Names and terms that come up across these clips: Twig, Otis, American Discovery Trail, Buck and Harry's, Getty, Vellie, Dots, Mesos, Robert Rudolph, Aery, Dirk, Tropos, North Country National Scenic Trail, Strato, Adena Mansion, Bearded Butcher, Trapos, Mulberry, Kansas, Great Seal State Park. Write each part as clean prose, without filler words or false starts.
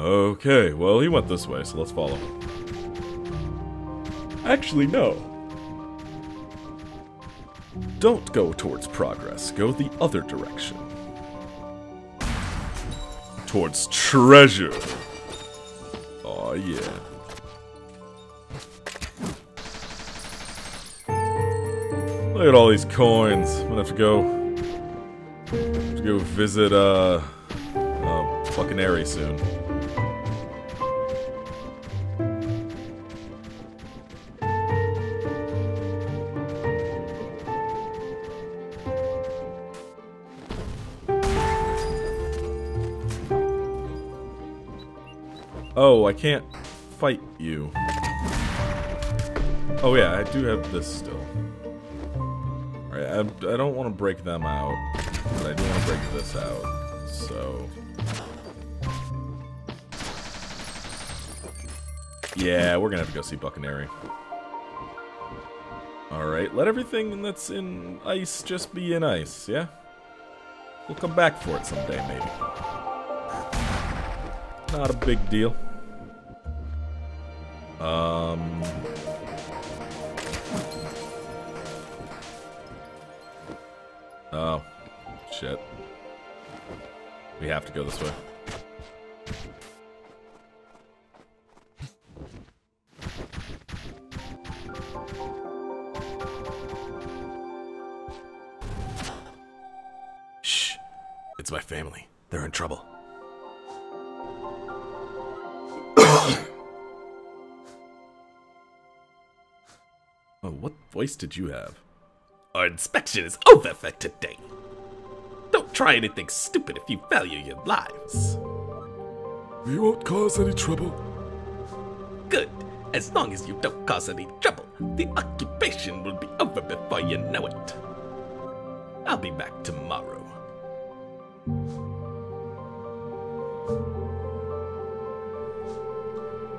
Okay, well, he went this way, so let's follow him. Actually, no. Don't go towards progress, go the other direction. Towards treasure! Aw, yeah. Look at all these coins. I'm gonna have to go visit, fucking Aery soon. Oh, I can't fight you. Oh yeah, I do have this still. Alright, I don't want to break them out, but I do want to break this out, so... Yeah, we're gonna have to go see Buck and Harry's. Alright, let everything that's in ice just be in ice, yeah? We'll come back for it someday, maybe. Not a big deal. Oh, shit. We have to go this way. Shh. It's my family. They're in trouble. Oh, what voice did you have? Our inspection is over for today. Don't try anything stupid if you value your lives. We won't cause any trouble. Good. As long as you don't cause any trouble, the occupation will be over before you know it. I'll be back tomorrow.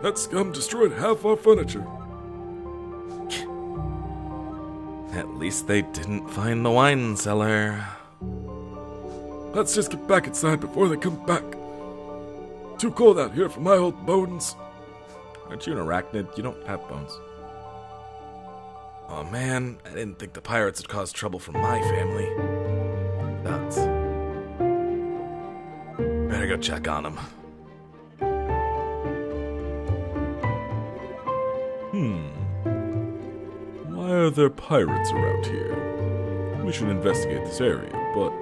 That scum destroyed half our furniture. At least they didn't find the wine cellar. Let's just get back inside before they come back. Too cold out here for my old bones. Aren't you an arachnid? You don't have bones. Aw, man, I didn't think the pirates would cause trouble for my family. Dots. Better go check on them. Why are there pirates around here? We should investigate this area, but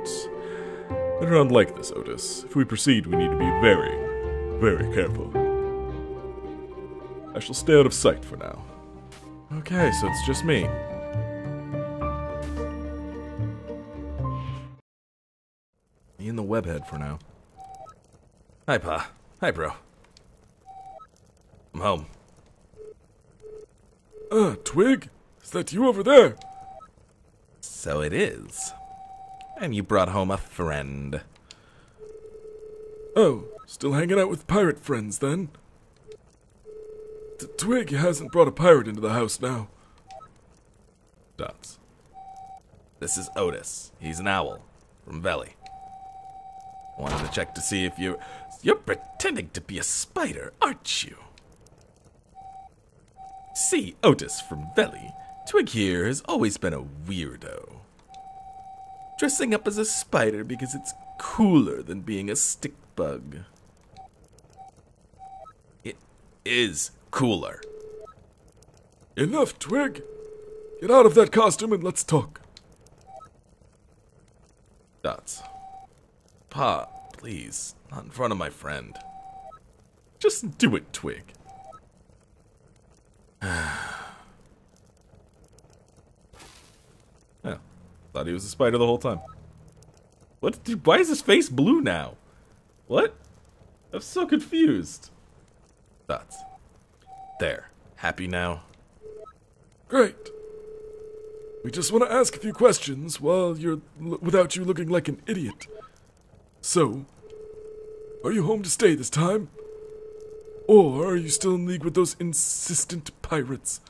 they're unlike this, Otis. If we proceed, we need to be very, very careful. I shall stay out of sight for now. Okay, so it's just me. Me and the webhead for now. Hi, Pa. Hi, bro. I'm home. Twig? Is that you over there? So it is. And you brought home a friend. Oh, still hanging out with pirate friends then? Twig hasn't brought a pirate into the house now. Dots. This is Otis. He's an owl. From Vellie. Wanted to check to see if you... You're pretending to be a spider, aren't you? See, Otis from Vellie. Twig here has always been a weirdo. Dressing up as a spider because it's cooler than being a stick bug. It is cooler. Enough, Twig. Get out of that costume and let's talk. Dots. Pa, please. Not in front of my friend. Just do it, Twig. Thought he was a spider the whole time. What? Dude, why is his face blue now? What? I'm so confused. Dots. There. Happy now? Great. We just want to ask a few questions while you're without you looking like an idiot. So, are you home to stay this time? Or are you still in league with those insistent pirates?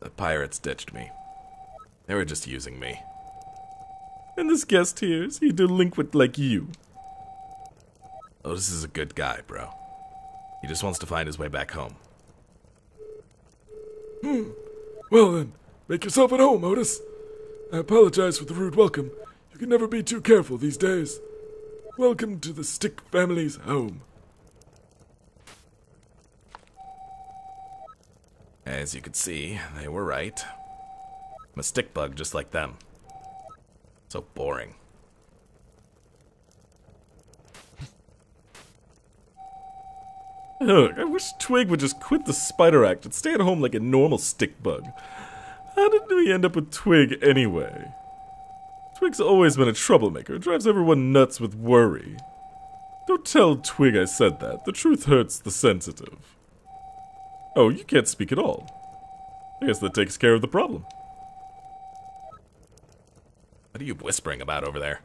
The pirates ditched me. They were just using me. And this guest here is a delinquent like you. Otis is a good guy, bro. He just wants to find his way back home. Well then, make yourself at home, Otis. I apologize for the rude welcome. You can never be too careful these days. Welcome to the Stick family's home. As you can see, they were right. I'm a stick bug just like them. So boring. Ugh, I wish Twig would just quit the spider act and stay at home like a normal stick bug. How did we end up with Twig anyway? Twig's always been a troublemaker, drives everyone nuts with worry. Don't tell Twig I said that, the truth hurts the sensitive. Oh, you can't speak at all. I guess that takes care of the problem. What are you whispering about over there?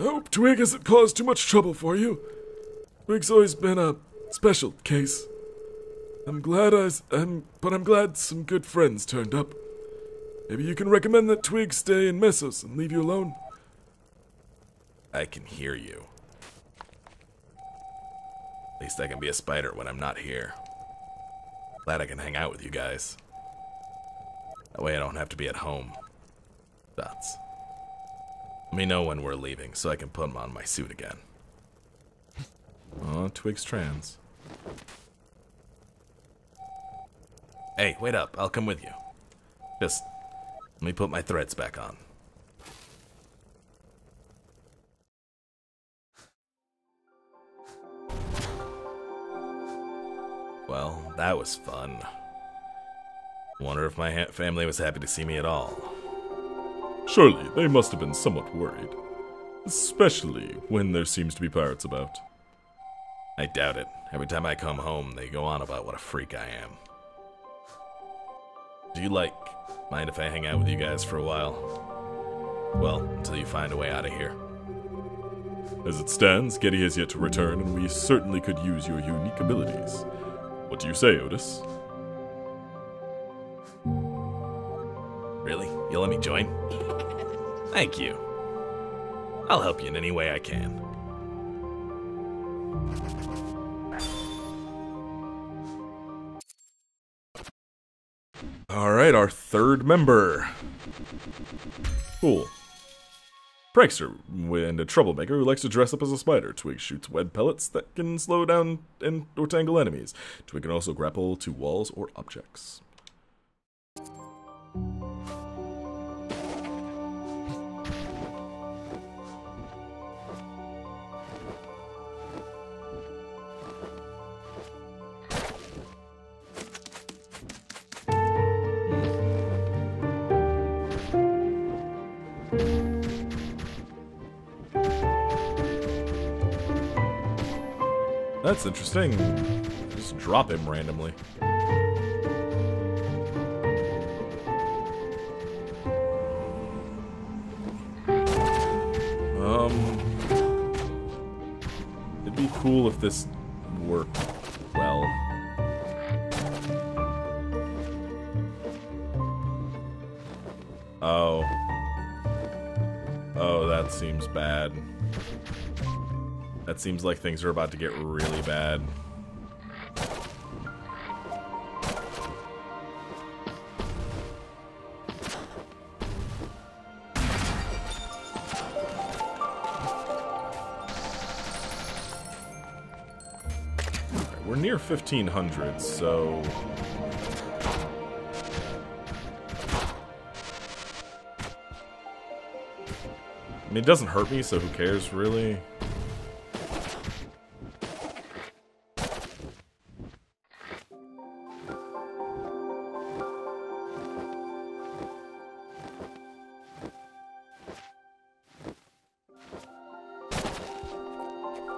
I hope Twig hasn't caused too much trouble for you. Twig's always been a special case. I'm glad some good friends turned up. Maybe you can recommend that Twig stay in Mesos and leave you alone. I can hear you. At least I can be a spider when I'm not here. Glad I can hang out with you guys. That way I don't have to be at home. Dots. Let me know when we're leaving so I can put on my suit again. Aw, Twig's trans. Hey, wait up. I'll come with you. Just let me put my threads back on. Well, that was fun. Wonder if my family was happy to see me at all. Surely, they must have been somewhat worried. Especially when there seems to be pirates about. I doubt it. Every time I come home, they go on about what a freak I am. Do you mind if I hang out with you guys for a while? Well, until you find a way out of here. As it stands, Getty has yet to return, and we certainly could use your unique abilities. What do you say, Otis? Really? You'll let me join? Thank you. I'll help you in any way I can. Alright, our third member. Cool. Prankster and a troublemaker who likes to dress up as a spider. Twig shoots web pellets that can slow down or tangle enemies. Twig can also grapple to walls or objects. That's interesting. Just drop him randomly. It'd be cool if this worked well. Oh. Oh, that seems bad. That seems like things are about to get really bad. Right, we're near 1500, so... I mean, it doesn't hurt me, so who cares, really?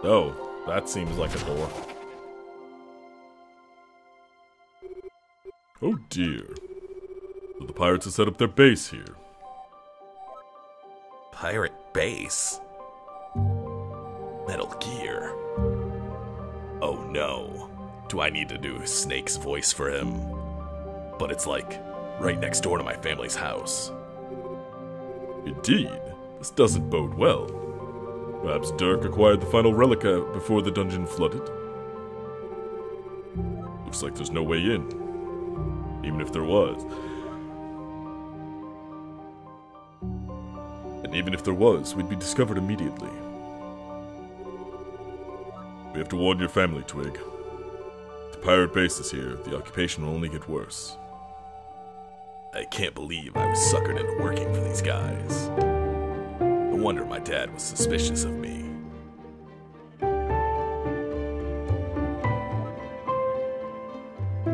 Oh, that seems like a door. Oh dear. So the pirates have set up their base here. Pirate base? Metal Gear. Oh no. Do I need to do Snake's voice for him? But it's like, right next door to my family's house. Indeed. This doesn't bode well. Perhaps Dirk acquired the final relica before the dungeon flooded. Looks like there's no way in. Even if there was. And even if there was, we'd be discovered immediately. We have to warn your family, Twig. The pirate base is here. The occupation will only get worse. I can't believe I was suckered into working for these guys. No wonder my dad was suspicious of me.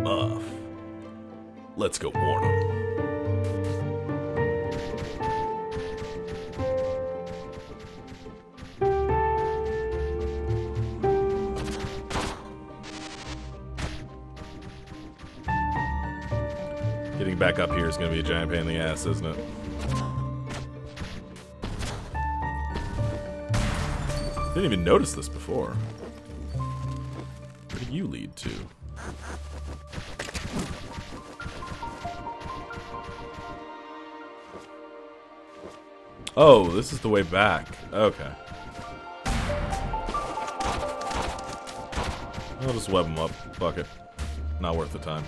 Uff. Let's go warn him. Getting back up here is going to be a giant pain in the ass, isn't it? Didn't even notice this before. Where do you lead to? Oh, this is the way back. Okay. I'll just web them up. Fuck it. Not worth the time.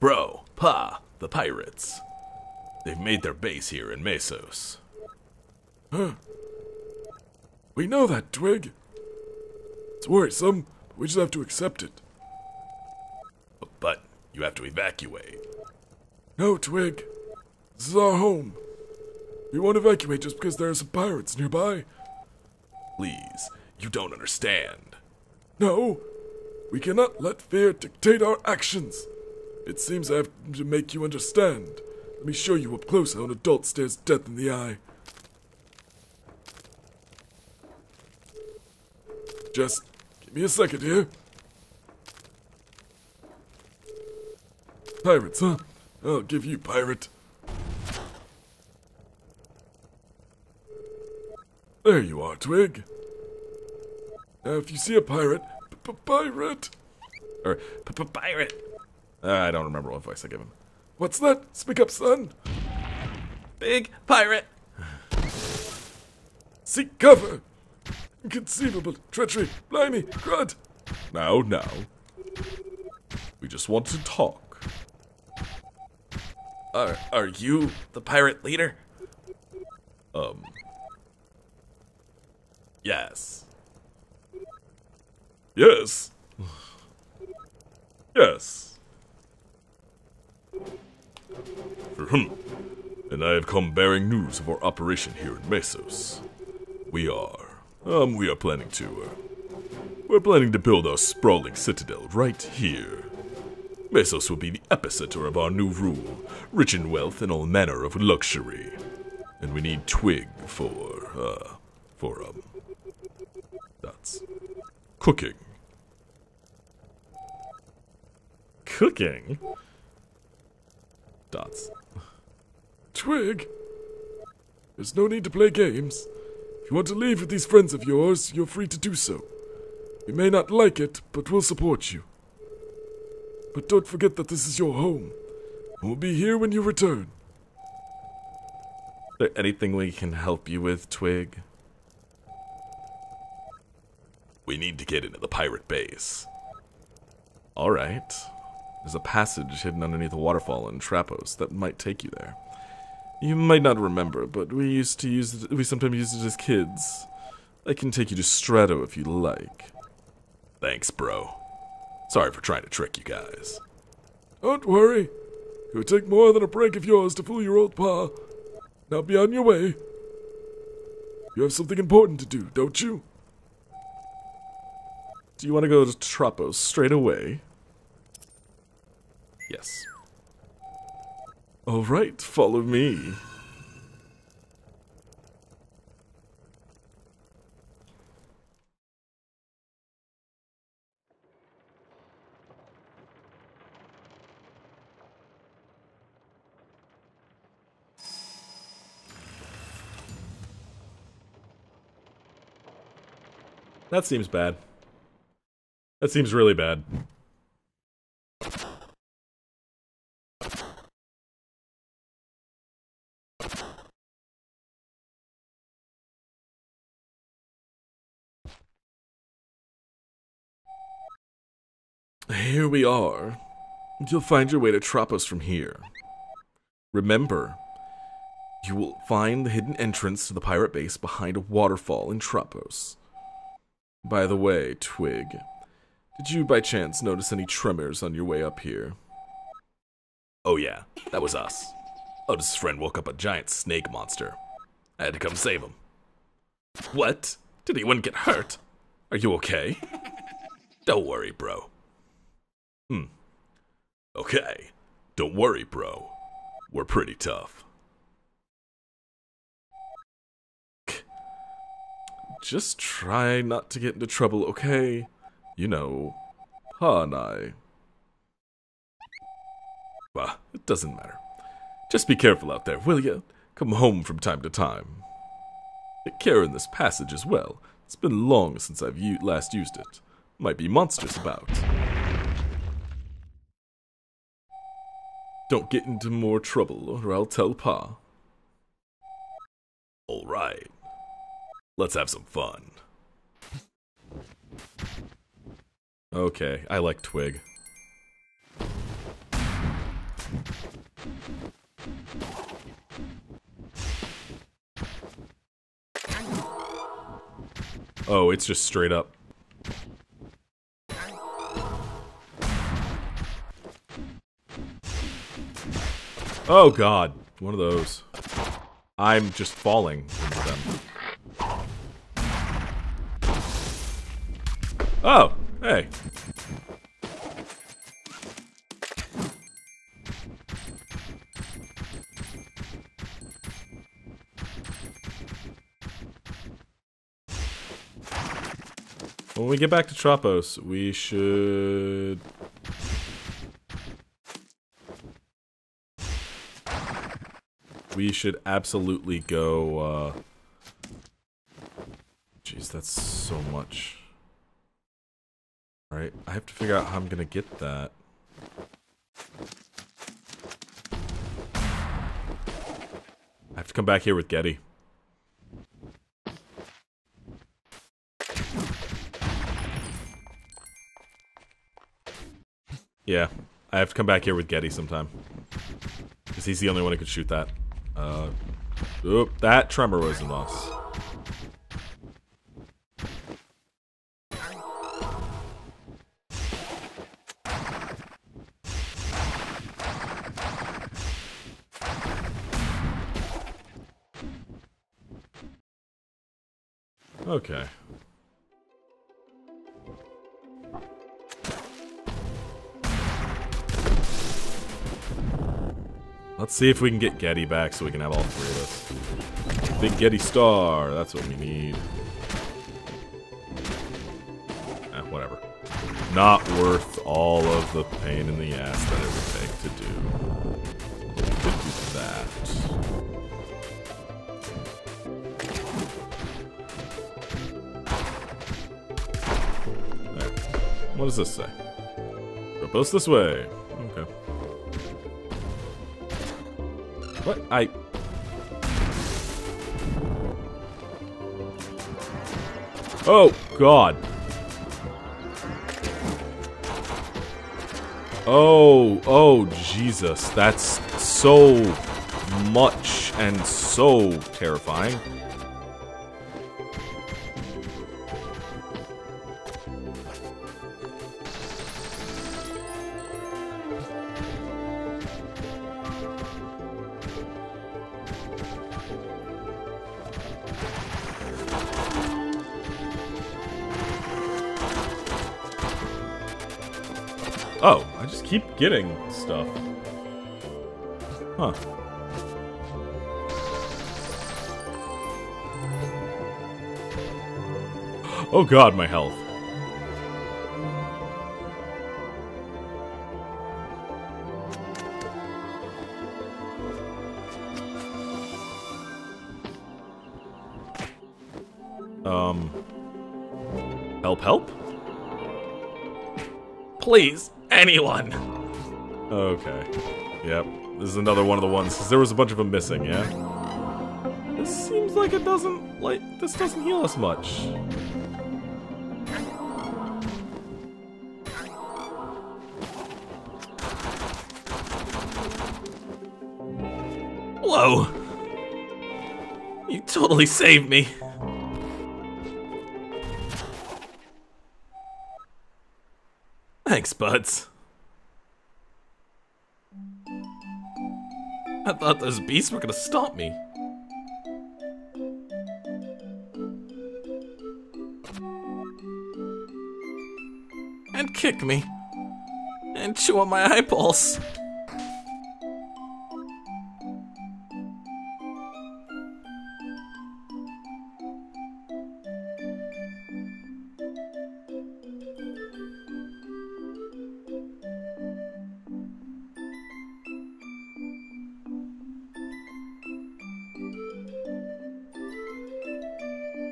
Bro, pa, the pirates. They've made their base here in Mesos. Huh. We know that, Twig. It's worrisome, but we just have to accept it. But you have to evacuate. No, Twig. This is our home. We won't evacuate just because there are some pirates nearby. Please, you don't understand. No, we cannot let fear dictate our actions. It seems I have to make you understand. Let me show you up close how an adult stares death in the eye. Just give me a second here. Pirates, huh? I'll give you, pirate. There you are, Twig. Now, if you see a pirate, pirate! Or pirate! I don't remember what voice I gave him. What's that? Speak up, son. Big pirate. Seek cover. Inconceivable treachery. Blimey, crud. Now, now. We just want to talk. Are you the pirate leader? Yes. Yes. Yes. And I have come bearing news of our operation here in Mesos. We're planning to build our sprawling citadel right here. Mesos will be the epicenter of our new rule, rich in wealth and all manner of luxury. And we need Twig for Dots. Cooking. Cooking? Dots. Twig, there's no need to play games. If you want to leave with these friends of yours, you're free to do so. You may not like it, but we'll support you. But don't forget that this is your home, and we'll be here when you return. Is there anything we can help you with, Twig? We need to get into the pirate base. Alright. There's a passage hidden underneath a waterfall in Trapos that might take you there. You might not remember, but we sometimes used it as kids. I can take you to Strato if you like. Thanks, bro. Sorry for trying to trick you guys. Don't worry. It would take more than a prank of yours to fool your old pa. Now be on your way. You have something important to do, don't you? Do you want to go to Trapos straight away? Yes. All right, follow me. That seems bad. That seems really bad. Here we are. You'll find your way to Tropos from here. Remember, you will find the hidden entrance to the pirate base behind a waterfall in Tropos. By the way, Twig, did you by chance notice any tremors on your way up here? Oh yeah, that was us. Otis' friend woke up a giant snake monster. I had to come save him. What? Did anyone get hurt? Are you okay? Don't worry, bro. Okay. Don't worry, bro. We're pretty tough. Just try not to get into trouble, okay? You know, Pa and I. Well, it doesn't matter. Just be careful out there, will ya? Come home from time to time. Take care in this passage as well. It's been long since I've last used it. Might be monsters about. Don't get into more trouble, or I'll tell Pa. Alright. Let's have some fun. Okay, I like Twig. Oh, it's just straight up. Oh god, one of those. I'm just falling into them. Oh, hey. When we get back to Tropos, we should... We should absolutely go, Jeez, that's so much. Alright, I have to figure out how I'm gonna get that. I have to come back here with Getty. Yeah, I have to come back here with Getty sometime. Because he's the only one who could shoot that. Oop, that tremor was in us. Okay. Let's see if we can get Getty back so we can have all three of us. Big Getty star, that's what we need. Eh, whatever. Not worth all of the pain in the ass that it would take to do. We could do that. There. What does this say? Propose this way. Okay. What? I... Oh, God. Oh, Jesus. That's so much and so terrifying. Oh, I just keep getting stuff. Huh. Oh god, my health. Help, help? Please, anyone! Okay. Yep. This is another one of the ones, because there was a bunch of them missing, yeah? This seems like it doesn't, like, this doesn't heal us much. Whoa! You totally saved me. Thanks, buds. I thought those beasts were gonna stop me. And kick me. And chew on my eyeballs.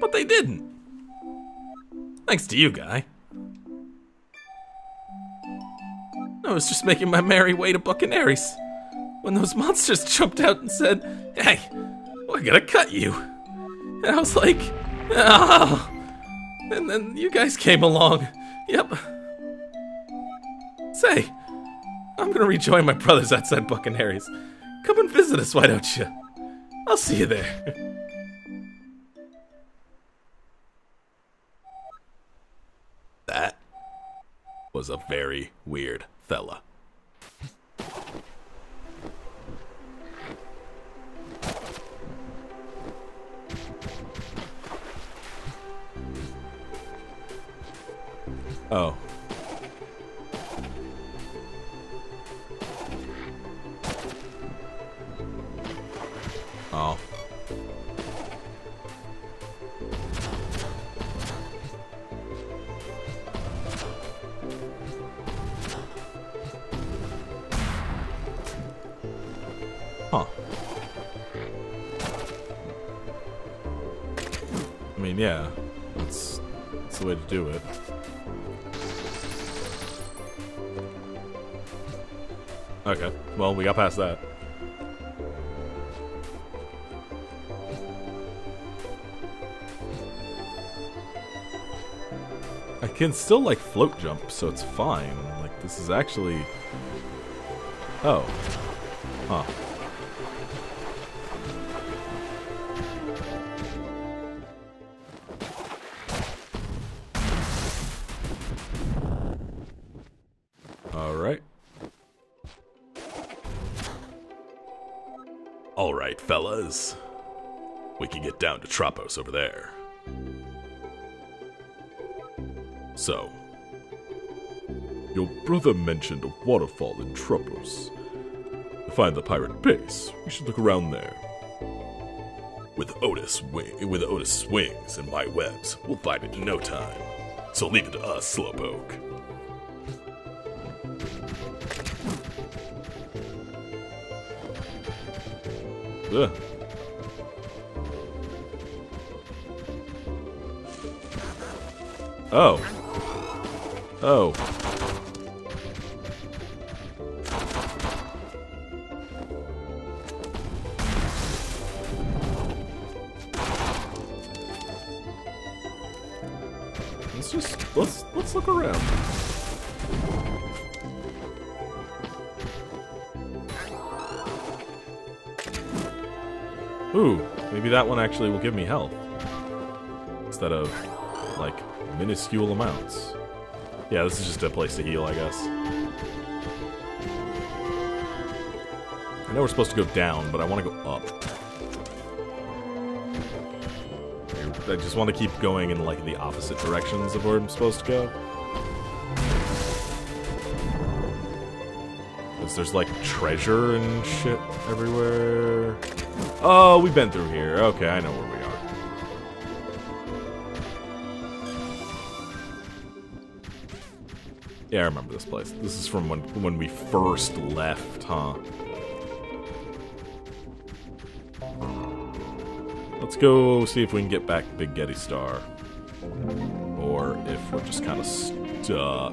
But they didn't. Thanks to you, guy. I was just making my merry way to Buck and Harry's when those monsters jumped out and said, "Hey, we're gonna cut you." And I was like, "Oh!" And then you guys came along. Yep. Say, I'm gonna rejoin my brothers outside Buck and Harry's. Come and visit us, why don't you? I'll see you there. Was a very weird fella. Oh. Oh. Huh. I mean, yeah, that's the way to do it. Okay, well, we got past that. I can still, like, float jump, so it's fine. Like, this is actually... Oh. Huh. Alright, fellas. We can get down to Tropos over there. So, your brother mentioned a waterfall in Tropos. To find the pirate base, we should look around there. With Otis' swings and my webs, we'll find it in no time. So leave it to us, Slowpoke. Ugh. Oh. Oh. Let's look around. Ooh, maybe that one actually will give me health. Instead of, like, minuscule amounts. Yeah, this is just a place to heal, I guess. I know we're supposed to go down, but I want to go up. I just want to keep going in, like, the opposite directions of where I'm supposed to go. Because there's, like, treasure and shit everywhere. Oh, we've been through here. Okay, I know where we are. Yeah, I remember this place. This is from when we first left, huh? Let's go see if we can get back Big Getty Star. or if we're just kind of stuck.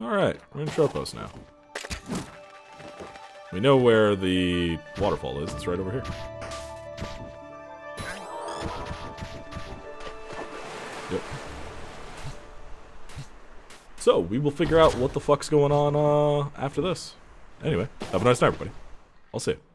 Alright, we're in Tropos now. We know where the waterfall is, it's right over here. Yep. So, we will figure out what the fuck's going on after this. Anyway, have a nice night, everybody. I'll see you.